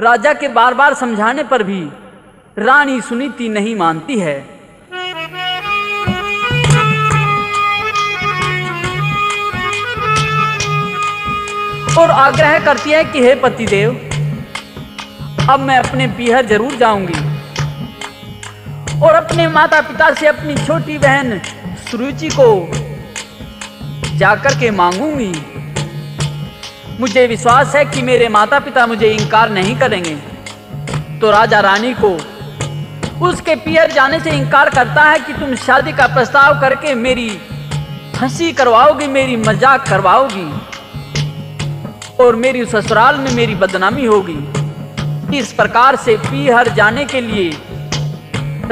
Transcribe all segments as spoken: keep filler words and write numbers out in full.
राजा के बार बार समझाने पर भी रानी सुनीति नहीं मानती है। और आग्रह करती है कि हे पतिदेव, अब मैं अपने पीहर जरूर जाऊंगी और अपने माता पिता से अपनी छोटी बहन सुरुचि को जाकर के मांगूंगी। मुझे विश्वास है कि मेरे माता पिता मुझे इंकार नहीं करेंगे। तो राजा रानी को उसके पीहर जाने से इंकार करता है कि तुम शादी का प्रस्ताव करके मेरी हंसी करवाओगी, मेरी मजाक करवाओगी और मेरी ससुराल में मेरी बदनामी होगी। इस प्रकार से पीहर जाने के लिए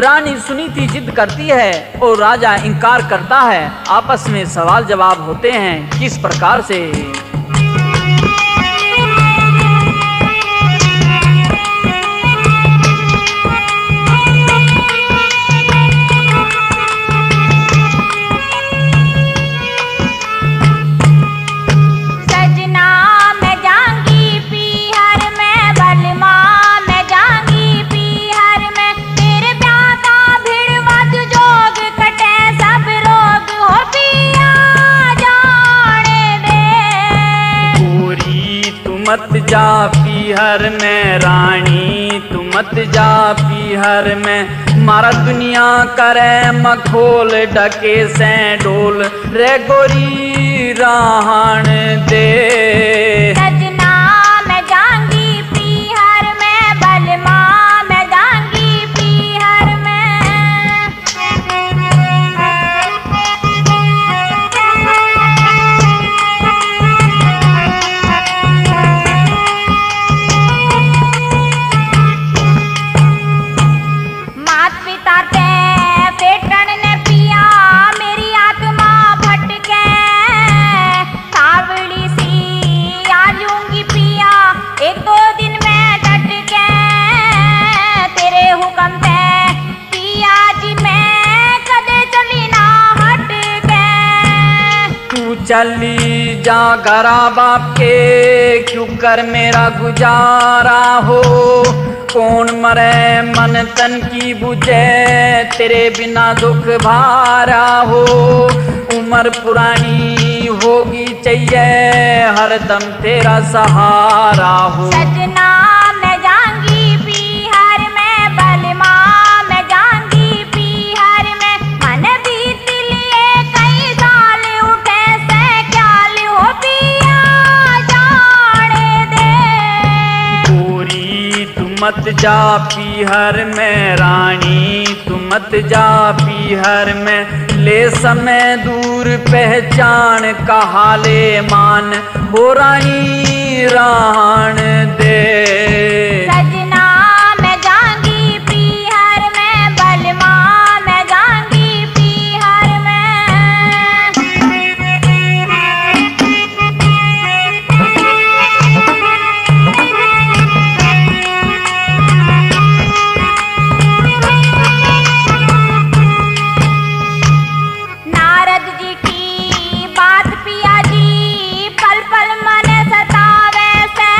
रानी सुनीति जिद करती है और राजा इंकार करता है। आपस में सवाल जवाब होते हैं किस प्रकार से। मत जा पीहर में रानी, तू मत जा पीहर में, मारा दुनिया करे मखोल डके से डोल रे गोरी राहन दे। सजना मैं जाऊंगी पीहर में, बलमा मैं जाऊंगी पीहर में। चली जा घरा बाप के, क्यों कर मेरा गुजारा हो, कौन मरे मन तन की बुझे, तेरे बिना दुख भारा हो। उम्र पुरानी होगी चाहिए, हर दम तेरा सहारा हो। सजना मैं जाऊंगी पीहर में, बलमा मैं जाऊंगी पीहर में, मन बीत लिए कई साल उठे से ख्याल हो, पिया जाने दे। गोरी तू मत जा पीहर में रानी, तू मत जा पीहर में, ले समय दूर पहचान कहा ले मान हो रानी रान दे। सजना मैं जाऊंगी पीहर में, बलमा मैं जाऊंगी पीहर में। नारद जी की बात पिया जी पल पल मन सतावे से,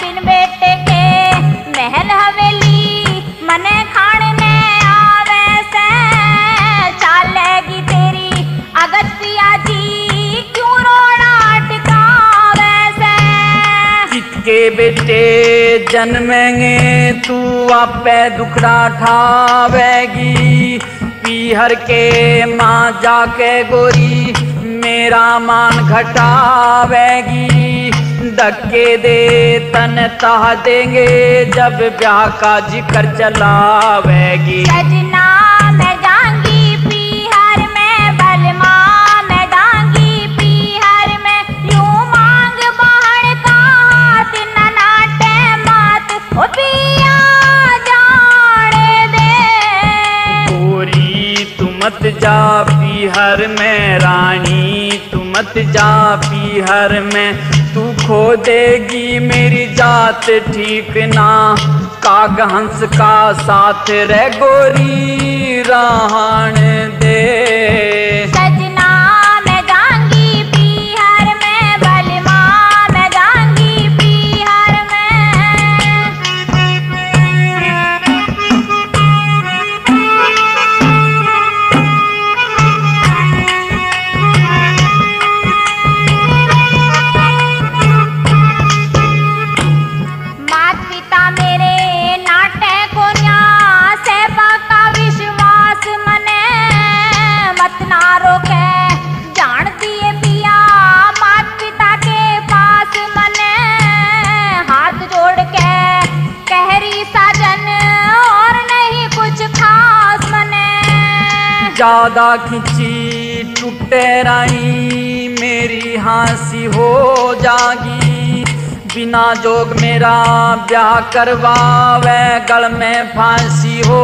बिन बेटे के महल हवेली मने खाने में आवे से। चालेगी तेरी अगत पिया जी, क्यों रोना अटकावे से। जितके बेटे जन्मेंगे तू आपे दुखड़ा ठावेगी, पीहर के माँ जाके गोरी मेरा मान घटावेगी। धक्के दे तन ताह देंगे, जब ब्याह का जिक्र चलावेगी। सजना मैं जाऊंगी पीहर में, बलमा मैं जाऊंगी पीहर में, यूं मांग बाहर का हाथ न नाटे मात, ओ पिया जाने दे। गोरी तू मत जा पीहर में रानी, तू मत जा पीहर में, तू खो देगी मेरी जात ठीकना, काग हंस का साथ रे गोरी राहन दे। सजना मैं जाऊंगी पीहर में, बलमा मैं जाऊंगी पीहर में। चादा खिंची टूटे राई मेरी हाँसी हो जागी। बिना जोग मेरा ब्याह करवावे गल में फांसी हो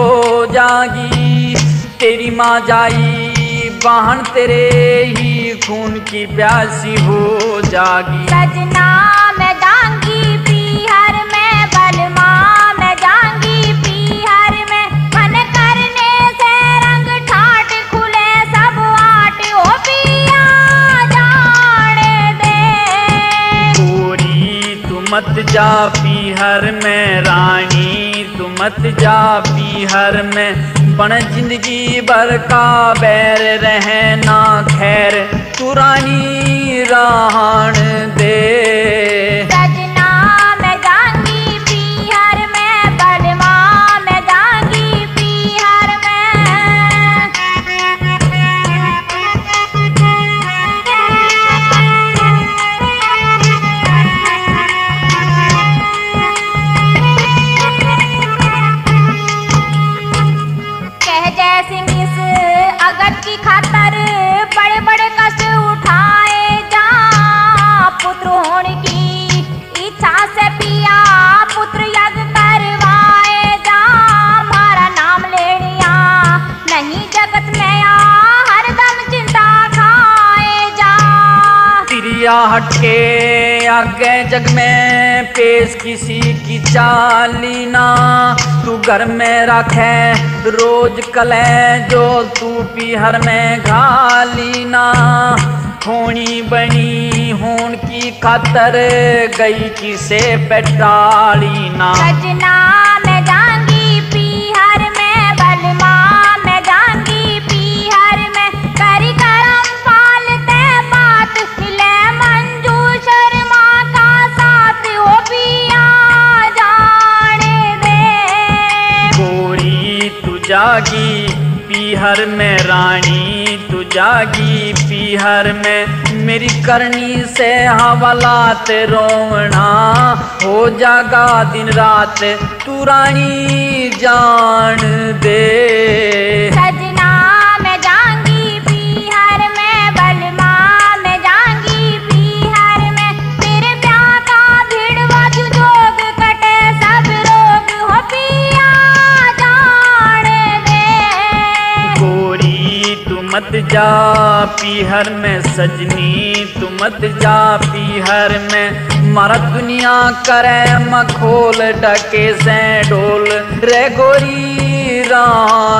जागी। तेरी माँ जाई वाहन तेरे ही खून की प्यासी हो जागी। सजना मैं जाऊंगी पीहर में, बलमा मैं जाऊंगी पीहर में। मन करने से रंग ठाट खुले सब आट हो पिया जाने दे। पूरी तू मत जा पीहर में रानी, तू मत जा पीहर में। बन जिंदगी भर का बैर रहना खैर तुरानी राहन दे। सजना मैं जाऊंगी पीहर में, बलमा मैं जाऊंगी पीहर में। कह जैसी मिस अगत की खातर बड़े बड़े कष्ट उठाए जा। पुत्र होने की इच्छा से पिया पुत्र यज्ञ करवाए जा। मारा नाम लेनिया नहीं जगत में आ, हर दम चिंता खाए जा। तिरिया हटके आगे जग में पेश किसी की चाली ना। तू घर में रखे रोज कले जो तू पीहर में घाली ना। होनी बनी होन की खातर गई किसे पे टाली ना। सजना मैं जाऊंगी पीहर में, बलमा मैं जाऊंगी पीहर में। करी करम पालते बात मिले मंजू शर्मा का साथ हो पिया जाने दे। गोरी तू जागी पीहर में रानी, तू जागी पीहर में। मेरी करनी से हवालात रोना हो जागा दिन रात तू रानी जान दे। सजना मैं जाऊंगी पीहर में, बलमा मैं जाऊंगी पीहर में। तेरे प्यार का भिड़वा जोग कटे सब रोग हो पिया जाने दे। गोरी तू मत जा पीहर में सजनी, तू मत जा पीहर में। मारत दुनिया करे मखोल डके से डोल रे गोरी राम।